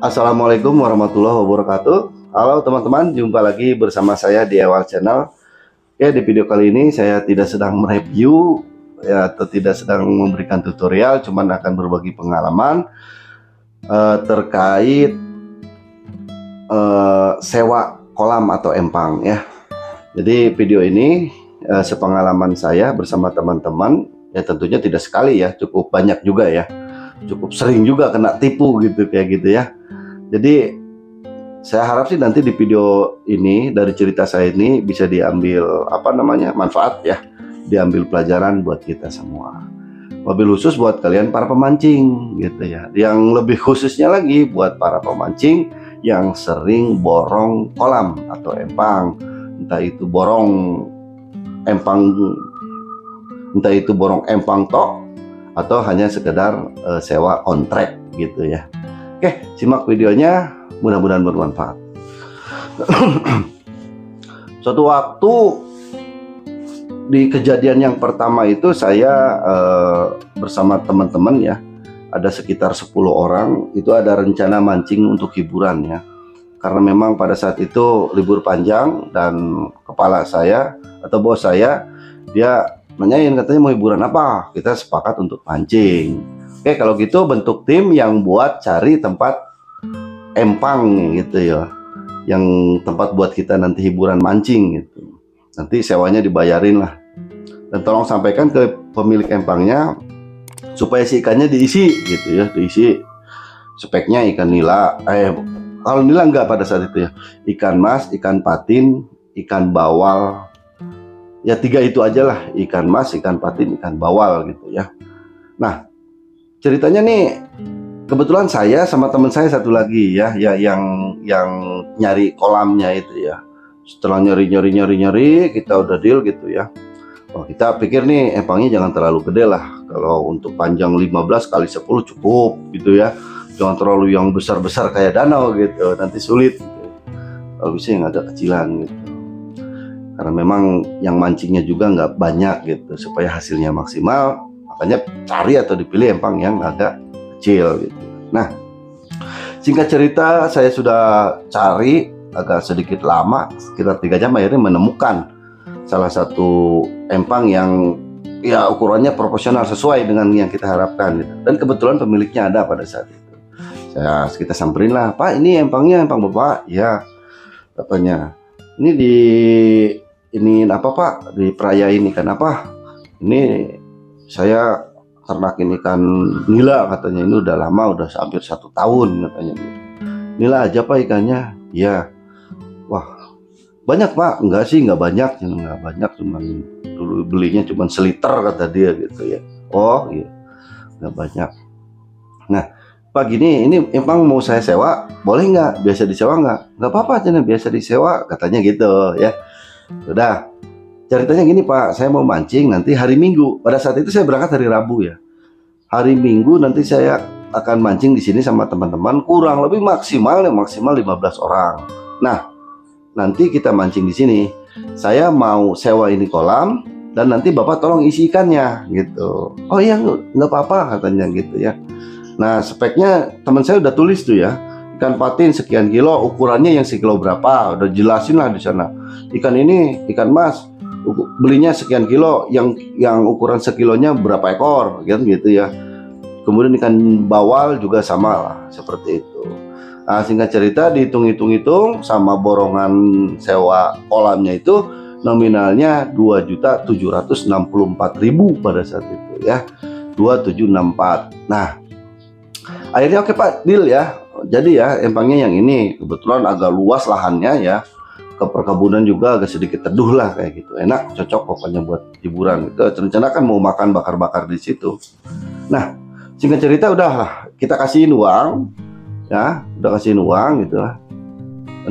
Assalamualaikum warahmatullahi wabarakatuh. Halo teman-teman, jumpa lagi bersama saya di Ewal Channel. Ya, di video kali ini saya tidak sedang mereview ya, atau tidak sedang memberikan tutorial, cuman akan berbagi pengalaman terkait sewa kolam atau empang ya. Jadi video ini sepengalaman saya bersama teman-teman ya, tentunya tidak sekali ya, cukup banyak juga ya, cukup sering juga kena tipu gitu kayak gitu ya. Jadi saya harap sih nanti di video ini dari cerita saya ini bisa diambil apa namanya manfaat ya, diambil pelajaran buat kita semua, wabil khusus buat kalian para pemancing gitu ya, yang lebih khususnya lagi buat para pemancing yang sering borong kolam atau empang, entah itu borong empang tok atau hanya sekedar sewa kontrak gitu ya. Oke, simak videonya, mudah-mudahan bermanfaat. Suatu waktu di kejadian yang pertama itu saya bersama teman-teman ya, ada sekitar 10 orang itu ada rencana mancing untuk hiburan ya, karena memang pada saat itu libur panjang dan kepala saya atau bos saya dia nanyain, katanya mau hiburan apa, kita sepakat untuk mancing. Oke, kalau gitu bentuk tim yang buat cari tempat empang gitu ya, yang tempat buat kita nanti hiburan mancing gitu, nanti sewanya dibayarin lah, dan tolong sampaikan ke pemilik empangnya supaya si ikannya diisi gitu ya, diisi speknya ikan nila, kalau nila enggak pada saat itu ya, ikan mas, ikan patin, ikan bawal. Ya tiga itu aja lah, ikan mas, ikan patin, ikan bawal gitu ya. Nah ceritanya nih, kebetulan saya sama teman saya satu lagi ya, yang nyari kolamnya itu ya. Setelah nyari kita udah deal gitu ya. Oh, kita pikir nih empangnya jangan terlalu gede lah, kalau untuk panjang 15 kali 10 cukup gitu ya. Jangan terlalu yang besar-besar kayak danau gitu, nanti sulit gitu. Kalau bisa yang agak kecilan gitu, karena memang yang mancingnya juga nggak banyak gitu, supaya hasilnya maksimal, makanya cari atau dipilih empang yang agak kecil gitu. Nah singkat cerita, saya sudah cari agak sedikit lama, sekitar 3 jam, akhirnya menemukan salah satu empang yang ya ukurannya proporsional sesuai dengan yang kita harapkan gitu. Dan kebetulan pemiliknya ada pada saat itu. Saya kita samperin lah, Pak ini empangnya empang bapak ya, katanya ini di ini apa Pak, diperayain ikan apa? Ini saya ternakin ikan nila katanya, ini udah lama, udah hampir 1 tahun katanya. Nila aja Pak ikannya? Ya. Wah banyak Pak? Enggak sih, nggak banyak, cuman dulu belinya cuman seliter kata dia gitu ya. Oh iya, nggak banyak. Nah Pak gini, ini empang mau saya sewa, boleh nggak? Biasa disewa nggak? Nggak apa-apa, jangan biasa disewa, katanya gitu ya. Udah, ceritanya gini Pak, saya mau mancing nanti hari Minggu. Pada saat itu saya berangkat hari Rabu ya. Hari Minggu nanti saya akan mancing di sini sama teman-teman, kurang lebih maksimal 15 orang. Nah, nanti kita mancing di sini. Saya mau sewa ini kolam dan nanti Bapak tolong isi ikannya gitu. Oh iya, nggak apa-apa katanya gitu ya. Nah speknya teman saya udah tulis tuh ya, ikan patin sekian kilo, ukurannya yang sekilo berapa, udah jelasin lah di sana. Ikan ini ikan mas, belinya sekian kilo, yang ukuran sekilonya berapa ekor gitu ya. Kemudian ikan bawal juga sama lah seperti itu. Nah, singkat cerita dihitung-hitung sama borongan sewa kolamnya itu nominalnya 2.764.000 pada saat itu ya, 2764. Nah akhirnya oke Pak, deal ya. Jadi ya empangnya yang ini, kebetulan agak luas lahannya ya, ke perkebunan juga agak sedikit teduh lah kayak gitu, enak, cocok pokoknya buat hiburan gitu. Rencana kan mau makan bakar-bakar di situ. Nah singkat cerita udahlah, kita kasihin uang ya, udah kasihin uang gitu lah.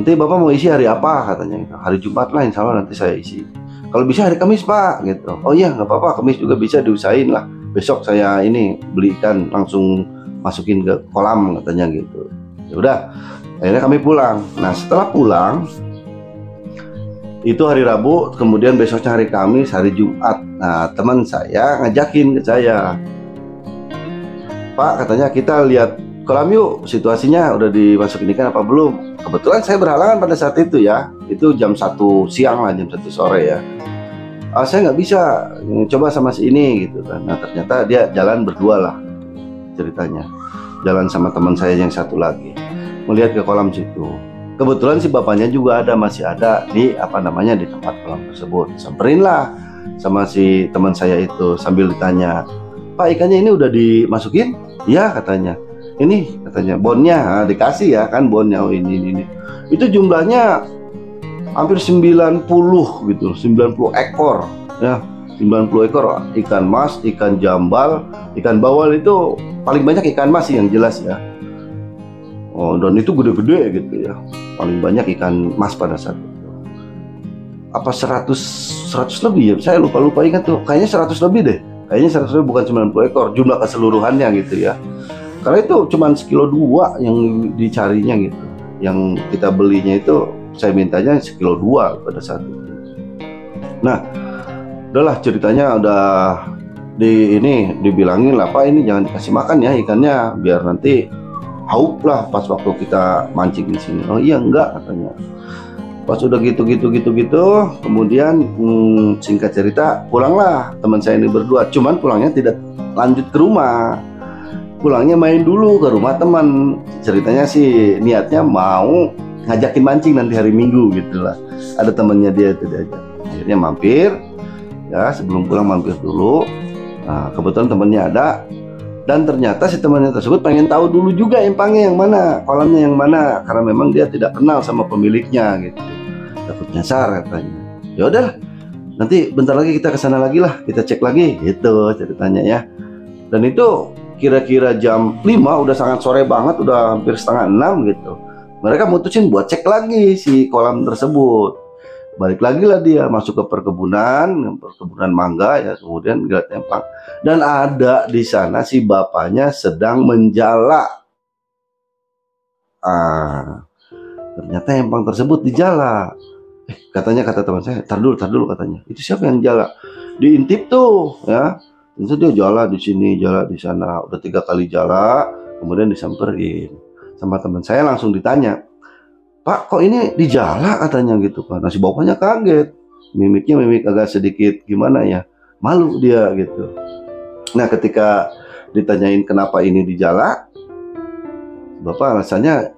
Nanti Bapak mau isi hari apa katanya? Hari Jumat lah insya Allah nanti saya isi, kalau bisa hari Kamis Pak gitu. Oh iya nggak apa-apa, Kamis juga bisa, diusahain lah, besok saya ini beli ikan langsung masukin ke kolam katanya gitu. Ya udah, akhirnya kami pulang. Nah setelah pulang itu hari Rabu, kemudian besoknya hari Kamis, hari Jumat. Nah teman saya ngajakin ke saya, Pak katanya kita lihat kolam yuk, situasinya udah dimasukin ikan apa belum? Kebetulan saya berhalangan pada saat itu ya, itu jam 1 siang lah, jam 1 sore ya. Saya nggak bisa, coba sama si ini gitu kan. Nah ternyata dia jalan berdua lah ceritanya, jalan sama teman saya yang satu lagi, melihat ke kolam situ. Kebetulan si bapaknya juga ada, masih ada di apa namanya di tempat kolam tersebut. Samperin lah sama si teman saya itu sambil ditanya, Pak ikannya ini udah dimasukin? Iya katanya. Ini katanya bonnya, nah, dikasih ya kan bonnya, oh, ini. Itu jumlahnya hampir 90 gitu, 90 ekor ya, 90 ekor ikan mas, ikan jambal, ikan bawal, itu paling banyak ikan mas yang jelas ya. Oh, dan itu gede-gede gitu ya, paling banyak ikan mas pada saat itu. Apa 100 lebih ya, saya lupa ingat tuh, kayaknya 100 lebih deh, kayaknya 100 lebih, bukan 90 ekor jumlah keseluruhannya gitu ya. Karena itu cuman 1,2 kilo yang dicarinya gitu, yang kita belinya itu saya mintanya 1,2 kilo pada saat itu. Nah udahlah ceritanya udah di ini, dibilangin lah, Pak ini jangan dikasih makan ya ikannya, biar nanti haup lah pas waktu kita mancing di sini. Oh iya enggak katanya. Pas udah gitu, kemudian singkat cerita pulanglah teman saya ini berdua. Cuman pulangnya tidak lanjut ke rumah, pulangnya main dulu ke rumah teman. Ceritanya sih niatnya mau ngajakin mancing nanti hari Minggu gitulah. Ada temannya dia itu diajak. Akhirnya mampir ya, sebelum pulang mampir dulu. Nah, kebetulan temannya ada. Dan ternyata si temannya tersebut pengen tahu dulu juga empangnya yang mana, kolamnya yang mana, karena memang dia tidak kenal sama pemiliknya gitu. Takut nyasar katanya. Ya udah, nanti bentar lagi kita kesana lagi lah, kita cek lagi gitu ceritanya ya. Dan itu kira-kira jam 5 udah sangat sore banget, udah hampir setengah 6 gitu. Mereka mutusin buat cek lagi si kolam tersebut. Balik lagi lah dia masuk ke perkebunan mangga ya, kemudian lihat empang. Dan ada di sana si bapaknya sedang menjala. Ah, ternyata empang tersebut dijala. Katanya, kata teman saya, tar dulu katanya. Itu siapa yang jala? Diintip tuh ya. Terus dia jala di sini, jala di sana, udah 3 kali jala, kemudian disamperin sama teman saya, langsung ditanya, Pak kok ini dijala katanya gitu kan. Nah si bapaknya kaget, mimik agak sedikit gimana ya, malu dia gitu. Nah ketika ditanyain kenapa ini dijala, bapak alasannya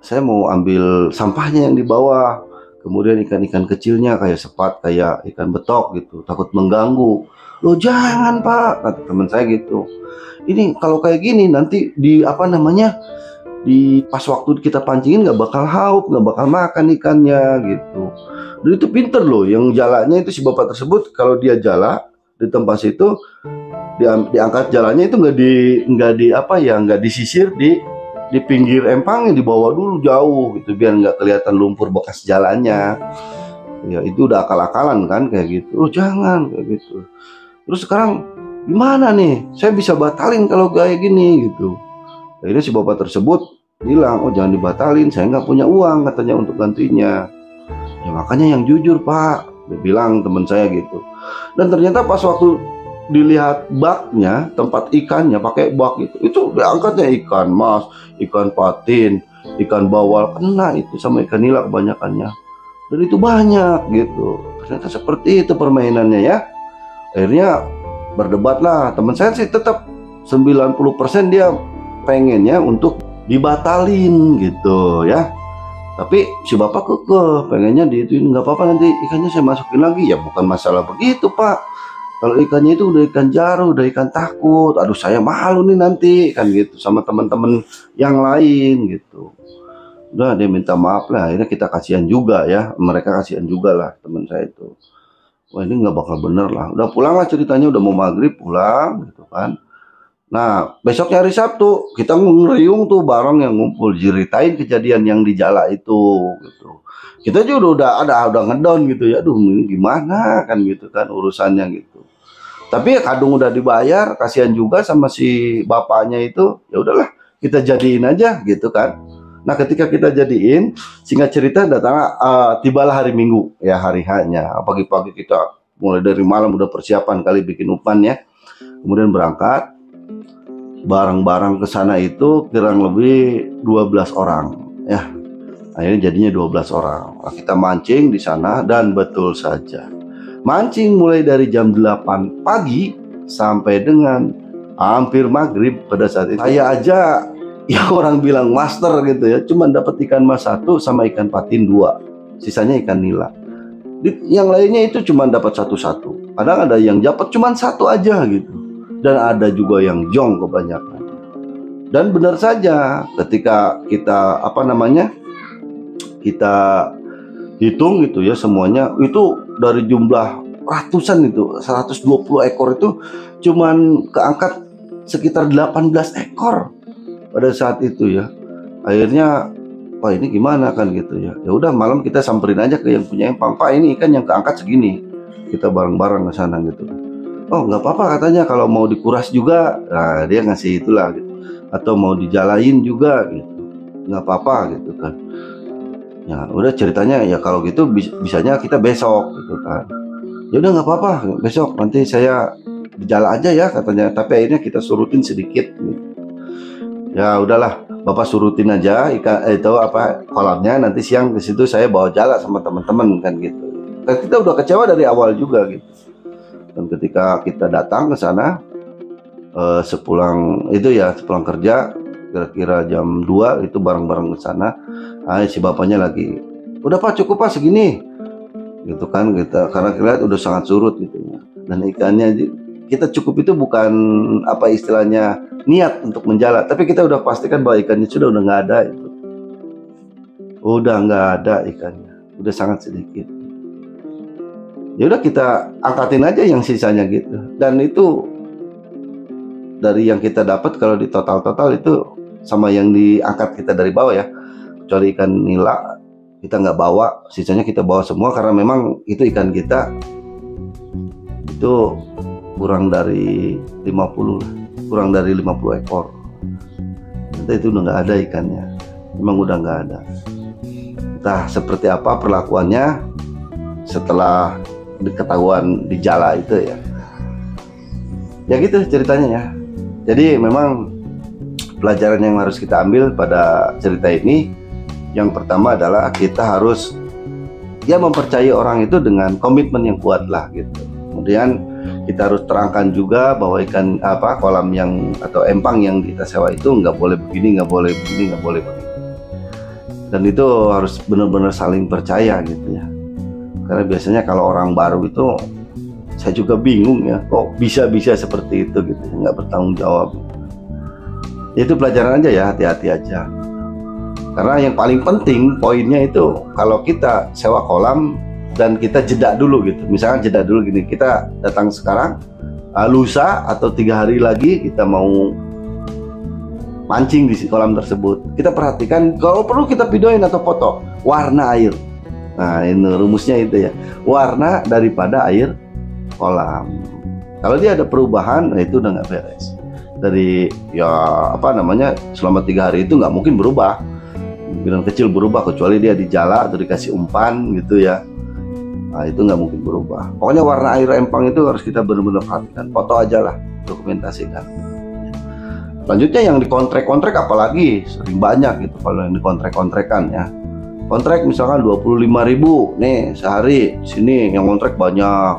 saya mau ambil sampahnya yang di bawah, kemudian ikan-ikan kecilnya kayak sepat, kayak ikan betok gitu, takut mengganggu. Loh jangan Pak, kata teman saya gitu, ini kalau kayak gini nanti di apa namanya, di pas waktu kita pancingin nggak bakal haup, nggak bakal makan ikannya gitu. Dan itu pinter loh yang jalannya itu, si bapak tersebut kalau dia jala di tempat situ, diangkat jalannya itu nggak disisir di pinggir empangnya, dibawa dulu jauh gitu biar nggak kelihatan lumpur bekas jalannya. Ya itu udah akal-akalan kan kayak gitu. Oh jangan kayak gitu. Terus sekarang gimana nih? Saya bisa batalin kalau kayak gini gitu. Akhirnya si bapak tersebut bilang, oh jangan dibatalin, saya nggak punya uang katanya untuk gantinya. Ya makanya yang jujur Pak, dia bilang teman saya gitu. Dan ternyata pas waktu dilihat baknya, tempat ikannya pakai bak itu diangkatnya ikan mas, ikan patin, ikan bawal, kena itu sama ikan nila kebanyakannya. Dan itu banyak gitu. Ternyata seperti itu permainannya ya. Akhirnya berdebat lah, teman saya sih tetap 90% dia pengennya untuk dibatalin gitu ya, tapi si bapak kekeh pengennya diituin, nggak apa-apa nanti ikannya saya masukin lagi. Ya bukan masalah begitu Pak, kalau ikannya itu udah ikan jaruh, udah ikan takut, aduh saya malu nih nanti kan gitu sama teman-teman yang lain gitu. Udah dia minta maaf lah, akhirnya kita kasihan juga ya, mereka kasihan juga lah teman saya itu. Wah ini nggak bakal bener lah, udah pulang lah ceritanya, udah mau maghrib pulang gitu kan. Nah besoknya hari Sabtu kita ngeriung tuh barang yang ngumpul, ceritain kejadian yang dijala itu gitu. Kita juga udah ngedown gitu ya, aduh ini gimana kan gitu kan urusannya gitu. Tapi ya kadung udah dibayar, kasihan juga sama si bapaknya itu, ya udahlah kita jadiin aja gitu kan. Nah ketika kita jadiin, singkat cerita datang tibalah hari Minggu ya, hari hanya pagi-pagi kita mulai dari malam udah persiapan kali bikin umpan ya, kemudian berangkat. barang-barang ke sana itu kurang lebih 12 orang ya. Akhirnya jadinya 12 orang. Nah, kita mancing di sana dan betul saja. Mancing mulai dari jam 8 pagi sampai dengan hampir maghrib pada saat itu. Saya aja ya orang bilang master gitu ya, cuman dapat ikan mas 1 sama ikan patin 2. Sisanya ikan nila. Yang lainnya itu cuman dapat satu-satu. Kadang ada yang dapat cuman satu aja gitu. Dan ada juga yang jong kebanyakan. Dan benar saja ketika kita kita hitung gitu ya semuanya, itu dari jumlah ratusan itu 120 ekor itu cuman keangkat sekitar 18 ekor pada saat itu ya. Akhirnya wah ini gimana kan gitu ya. Ya udah malam kita samperin aja ke yang punya empang, Pak ini ikan yang keangkat segini, kita bareng-bareng ke sana gitu. Oh nggak apa-apa katanya, kalau mau dikuras juga, nah dia ngasih itulah gitu, atau mau dijalain juga gitu, nggak apa-apa gitu kan. Ya udah ceritanya ya kalau gitu bisanya kita besok gitu kan. Ya udah nggak apa-apa, besok nanti saya dijala aja ya katanya. Tapi akhirnya kita surutin sedikit gitu. Ya udahlah bapak surutin aja itu kolamnya, nanti siang ke situ saya bawa jala sama teman-teman kan gitu. Dan kita udah kecewa dari awal juga gitu. Dan ketika kita datang ke sana sepulang itu ya, sepulang kerja kira-kira jam 2 itu bareng-bareng ke sana. Nah, si bapaknya lagi, udah Pak cukup Pak segini gitu kan kita, karena kita lihat udah sangat surut gitu. Dan ikannya kita cukup itu bukan apa istilahnya niat untuk menjala, tapi kita udah pastikan bahwa ikannya sudah nggak ada itu, udah nggak ada ikannya, udah sangat sedikit. Ya udah kita angkatin aja yang sisanya gitu. Dan itu dari yang kita dapat kalau di total itu sama yang diangkat kita dari bawah ya, kecuali ikan nila kita nggak bawa, sisanya kita bawa semua karena memang itu ikan kita itu kurang dari 50 ekor. Nanti itu udah nggak ada ikannya, memang udah nggak ada. Entah seperti apa perlakuannya setelah diketahuan di jala itu ya. Ya gitu ceritanya ya. Jadi memang pelajaran yang harus kita ambil pada cerita ini, yang pertama adalah kita harus ya mempercayai orang itu dengan komitmen yang kuat lah gitu. Kemudian kita harus terangkan juga bahwa ikan kolam yang atau empang yang kita sewa itu nggak boleh begini, nggak boleh begini, nggak boleh begini. Dan itu harus benar-benar saling percaya gitu ya. Karena biasanya kalau orang baru itu saya juga bingung ya, kok bisa-bisa seperti itu gitu, nggak bertanggung jawab. Itu pelajaran aja ya, hati-hati aja. Karena yang paling penting poinnya itu kalau kita sewa kolam dan kita jeda dulu gitu. Misalkan jeda dulu gini, kita datang sekarang, lusa atau 3 hari lagi kita mau mancing di kolam tersebut. Kita perhatikan, kalau perlu kita videoin atau foto warna air. Nah ini rumusnya itu ya, warna daripada air kolam. Kalau dia ada perubahan, nah itu udah nggak beres. Dari ya selama 3 hari itu nggak mungkin berubah, bilang kecil berubah, kecuali dia dijala atau dikasih umpan gitu ya. Nah itu nggak mungkin berubah. Pokoknya warna air empang itu harus kita benar-benar perhatikan, foto aja lah, dokumentasikan. Selanjutnya yang dikontrak-kontrak apalagi sering banyak gitu. Kalau yang dikontrak-kontrakan ya, kontrak misalkan 25.000 nih sehari, sini yang kontrak banyak,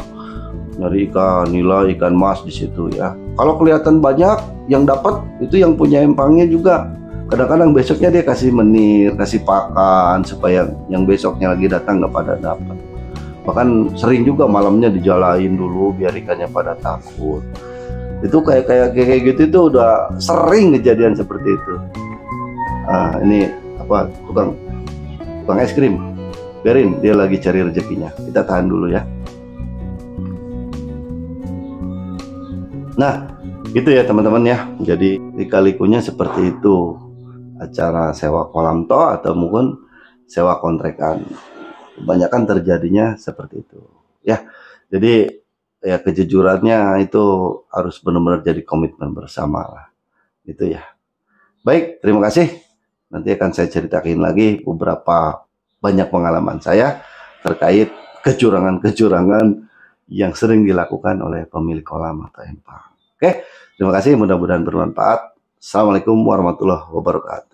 nyari ikan nila, ikan mas di situ ya. Kalau kelihatan banyak yang dapat, itu yang punya empangnya juga kadang-kadang besoknya dia kasih menir, kasih pakan supaya yang besoknya lagi datang nggak pada dapat. Bahkan sering juga malamnya dijalain dulu biar ikannya pada takut. Itu kayak gitu itu udah sering kejadian seperti itu. Nah, ini tukang es krim, biarin dia lagi cari rezekinya, kita tahan dulu ya. Nah gitu ya teman-teman ya, jadi lika-likunya seperti itu acara sewa kolam toh atau mungkin sewa kontrakan, kebanyakan terjadinya seperti itu ya. Jadi ya kejujurannya itu harus benar-benar jadi komitmen bersama lah itu ya. Baik, terima kasih, nanti akan saya ceritakan lagi banyak pengalaman saya terkait kecurangan-kecurangan yang sering dilakukan oleh pemilik kolam atau empang. Oke, terima kasih, mudah-mudahan bermanfaat. Assalamualaikum warahmatullahi wabarakatuh.